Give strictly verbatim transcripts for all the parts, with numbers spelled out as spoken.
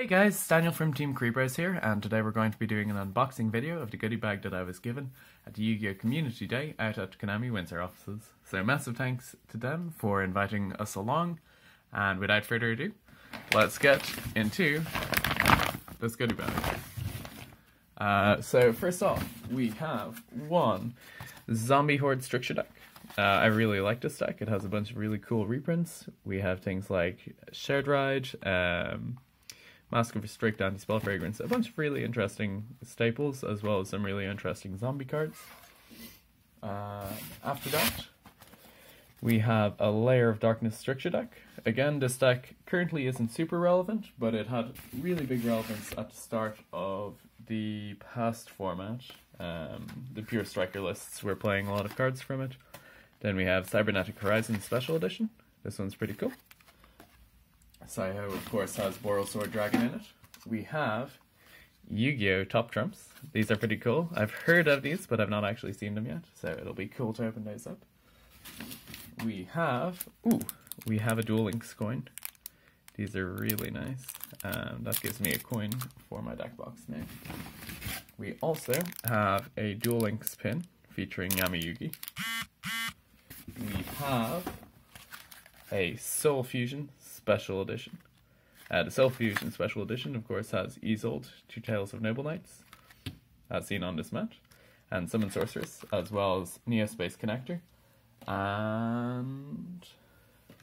Hey guys, Daniel from Team Kuribrohs here, and today we're going to be doing an unboxing video of the goodie bag that I was given at the Yu-Gi-Oh! Community Day out at Konami Windsor offices. So massive thanks to them for inviting us along, and without further ado, let's get into this goodie bag. Uh, so first off, we have one Zombie Horde Structure deck. Uh, I really like this deck. It has a bunch of really cool reprints. We have things like Shared Ride, um... Mask of Strike Down, Anti-Spell Fragrance, a bunch of really interesting staples, as well as some really interesting zombie cards. Uh, after that, we have a Layer of Darkness Stricture deck. Again, this deck currently isn't super relevant, but it had really big relevance at the start of the past format. Um, the Pure Striker lists were playing a lot of cards from it. Then we have Cybernetic Horizon Special Edition. This one's pretty cool. Saiho, of course, has Boreal Sword Dragon in it. We have Yu-Gi-Oh! Top Trumps. These are pretty cool. I've heard of these, but I've not actually seen them yet, so it'll be cool to open those up. We have... Ooh! We have a Duel Links coin. These are really nice. Um, that gives me a coin for my deck box now. We also have a Duel Links pin featuring Yami Yugi. We have a Soul Fusion Special Edition. Uh, the Soul Fusion Special Edition, of course, has Isolde, Two Tales of Noble Knights, as seen on this map, and Summon Sorceress, as well as Neo Space Connector, and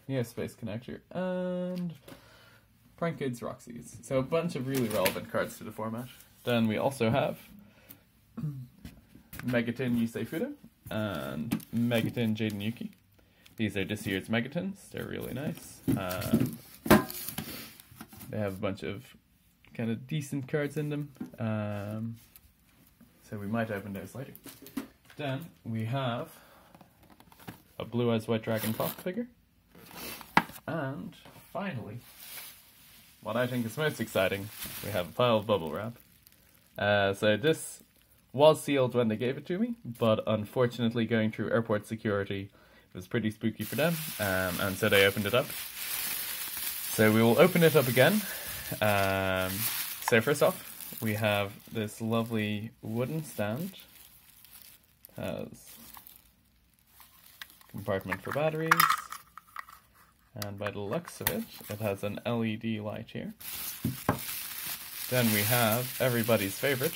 Neo Space Connector, and Prank Kids Roxies. So a bunch of really relevant cards to the format. Then we also have Megaton Yuseifudo and Megaton Jaden Yuki. These are this year's Megatons. They're really nice. Um, they have a bunch of kind of decent cards in them. Um, so we might open those later. Then we have a Blue Eyes White Dragon pop figure. And finally, what I think is most exciting, we have a pile of bubble wrap. Uh, so this was sealed when they gave it to me, but unfortunately going through airport security was pretty spooky for them, um, and so they opened it up. So we will open it up again. Um, so first off, we have this lovely wooden stand. It has compartment for batteries, and by the looks of it, it has an L E D light here. Then we have everybody's favorite.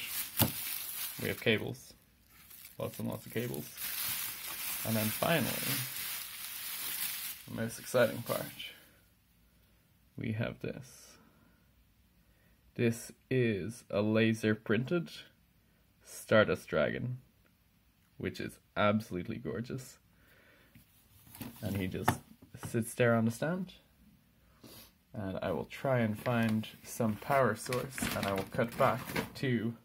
We have cables. Lots and lots of cables. And then finally, the most exciting part, we have this. This is a laser printed Stardust Dragon, which is absolutely gorgeous. And he just sits there on the stand. And I will try and find some power source, and I will cut back to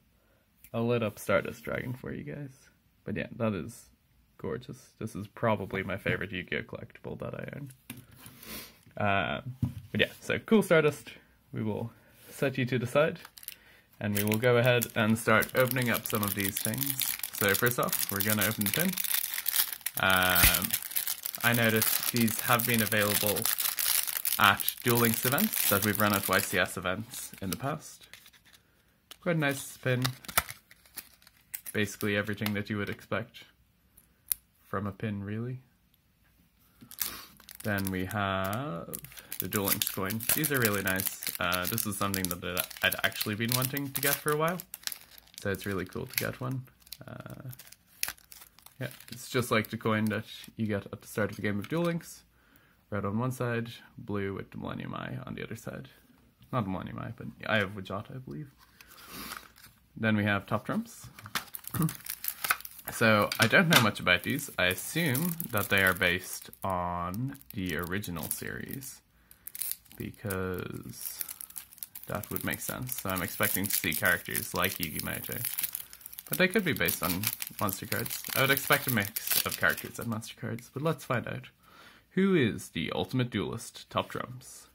a lit up Stardust Dragon for you guys. But yeah, that is gorgeous. This is probably my favorite Yu-Gi-Oh! Collectible that I own. Uh, but yeah, so cool Stardust. We will set you to the side, and we will go ahead and start opening up some of these things. So first off, we're going to open the tin. Um, I noticed these have been available at Duel Links events that we've run at Y C S events in the past. Quite a nice pin. Basically everything that you would expect from a pin, really. Then we have the Duel Links coin. These are really nice. Uh, this is something that I'd actually been wanting to get for a while, so it's really cool to get one. Uh, yeah, it's just like the coin that you get at the start of the game of Duel Links. Red on one side, blue with the Millennium Eye on the other side. Not the Millennium Eye, but Eye of Wajata, I believe. Then we have Top Trumps. So, I don't know much about these. I assume that they are based on the original series, because that would make sense. So I'm expecting to see characters like Yugi Muto, but they could be based on monster cards. I would expect a mix of characters and monster cards, but let's find out. Who is the ultimate duelist? Top Trumps.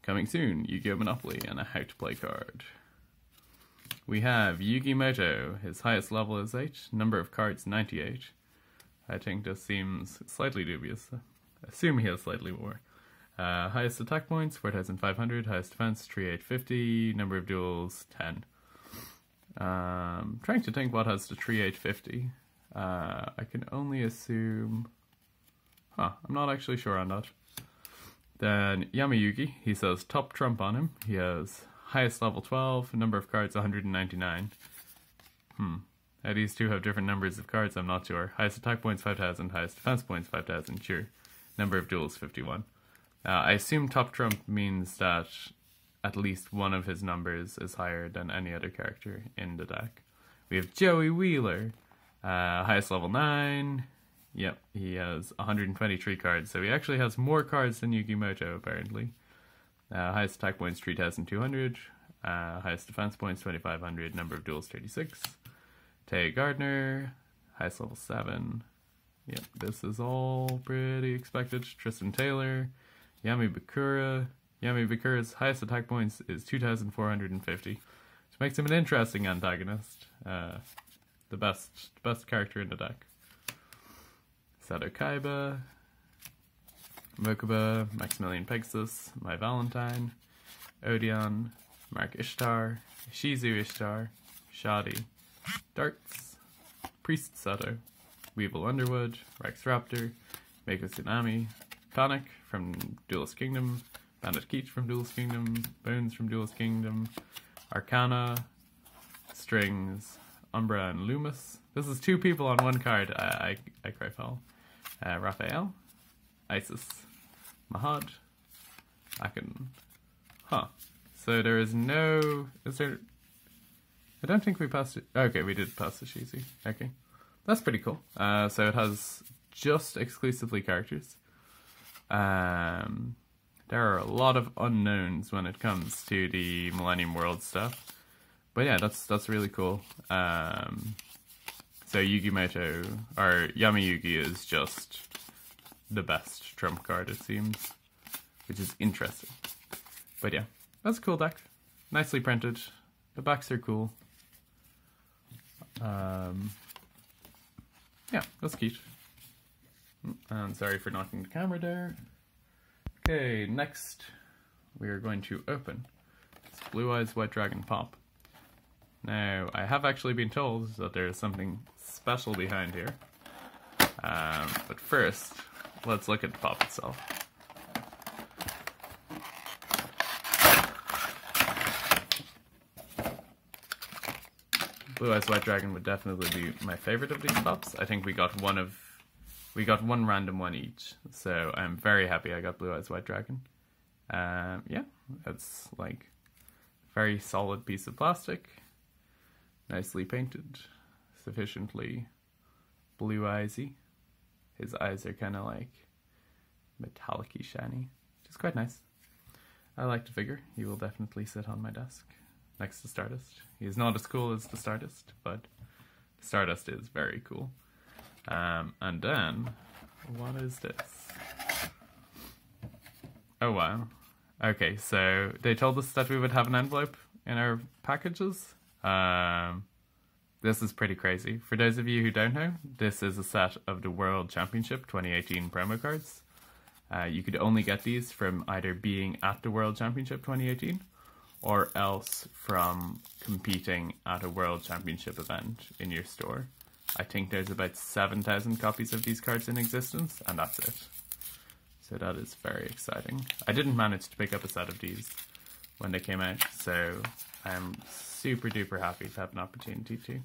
Coming soon, Yu-Gi-Oh! Monopoly and a how to play card. We have Yugi Muto. His highest level is eight, number of cards ninety-eight. I think this seems slightly dubious. I assume he has slightly more. Uh, highest attack points, four thousand five hundred. Highest defense, three thousand eight hundred fifty. Number of duels, ten. Um, trying to think what has the three thousand eight hundred fifty. Uh, I can only assume... Huh, I'm not actually sure on that. Then Yami Yugi, he says top trump on him. He has highest level twelve, number of cards one hundred ninety-nine. Hmm. Now these two have different numbers of cards, I'm not sure. Highest attack points five thousand, highest defense points five thousand, sure. Number of duels fifty-one. Uh, I assume top trump means that at least one of his numbers is higher than any other character in the deck. We have Joey Wheeler, uh, highest level nine. Yep, he has one hundred twenty-three cards, so he actually has more cards than Yugi Muto, apparently. Uh, highest attack points, three thousand two hundred. Uh, highest defense points, twenty-five hundred. Number of duels, thirty-six. Tay Gardner, highest level seven. Yep, this is all pretty expected. Tristan Taylor, Yami Bakura. Yami Bakura's highest attack points is two thousand four hundred fifty, which makes him an interesting antagonist. Uh, the best, the best character in the deck. Seto Kaiba, Mokuba, Maximilian Pegasus, My Valentine, Odion, Mark Ishtar, Shizu Ishtar, Shadi, Darts, Priest Seto, Weevil Underwood, Rex Raptor, Mako Tsunami, Tonic from Duelist Kingdom, Bandit Keach from Duelist Kingdom, Bones from Duelist Kingdom, Arcana, Strings, Umbra and Loomis. This is two people on one card. I, I, I cry foul. Uh, Raphael, Isis, Mahad, Akin. Huh. So there is no... Is there... I don't think we passed it. Okay, we did pass the Shizu. Okay. That's pretty cool. Uh, so it has just exclusively characters. Um, there are a lot of unknowns when it comes to the Millennium World stuff. But yeah, that's that's really cool. Um... So Yugi Muto, or Yami Yugi, is just the best trump card, it seems, which is interesting. But yeah, that's a cool deck. Nicely printed. The backs are cool. Um, yeah, that's cute. I'm sorry for knocking the camera there. Okay, next we are going to open this Blue Eyes White Dragon Pop. Now, I have actually been told that there is something special behind here, um, but first, let's look at the pop itself. Blue Eyes White Dragon would definitely be my favorite of these pops. I think we got one of, we got one random one each, so I'm very happy I got Blue Eyes White Dragon. Um, yeah, it's like a very solid piece of plastic. Nicely painted, sufficiently blue eyesy. His eyes are kind of like metallic-y shiny, which is quite nice. I like the figure. He will definitely sit on my desk next to Stardust. He is not as cool as the Stardust, but Stardust is very cool. Um, and then, what is this? Oh wow. Okay, so they told us that we would have an envelope in our packages. Um, this is pretty crazy. For those of you who don't know, this is a set of the World Championship twenty eighteen promo cards. Uh, you could only get these from either being at the World Championship twenty eighteen or else from competing at a World Championship event in your store. I think there's about seven thousand copies of these cards in existence, and that's it. So that is very exciting. I didn't manage to pick up a set of these when they came out, so I'm super duper happy to have an opportunity to.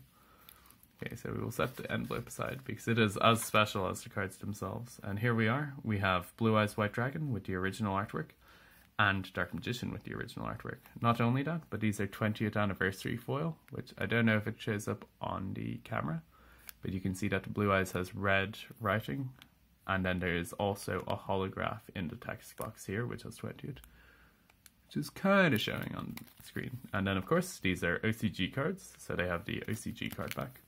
Okay, so we will set the envelope aside because it is as special as the cards themselves. And here we are. We have Blue Eyes White Dragon with the original artwork and Dark Magician with the original artwork. Not only that, but these are twentieth anniversary foil, which I don't know if it shows up on the camera, but you can see that the Blue Eyes has red writing. And then there is also a holograph in the text box here, which has twentieth. Which is kind of showing on screen. And then, of course, these are O C G cards, so they have the O C G card back.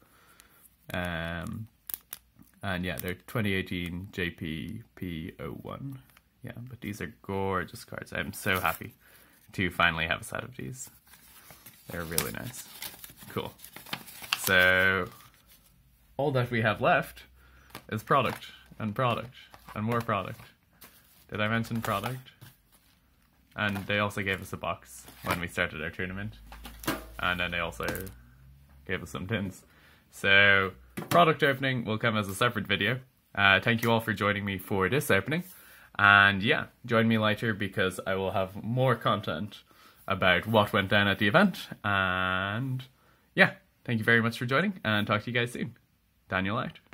Um, and yeah, they're twenty eighteen J P P zero one. Yeah, but these are gorgeous cards. I'm so happy to finally have a set of these. They're really nice. Cool. So, all that we have left is product, and product, and more product. Did I mention product? And they also gave us a box when we started our tournament. And then they also gave us some tins. So product opening will come as a separate video. Uh, thank you all for joining me for this opening. And yeah, join me later because I will have more content about what went down at the event. And yeah, thank you very much for joining and talk to you guys soon. Daniel out.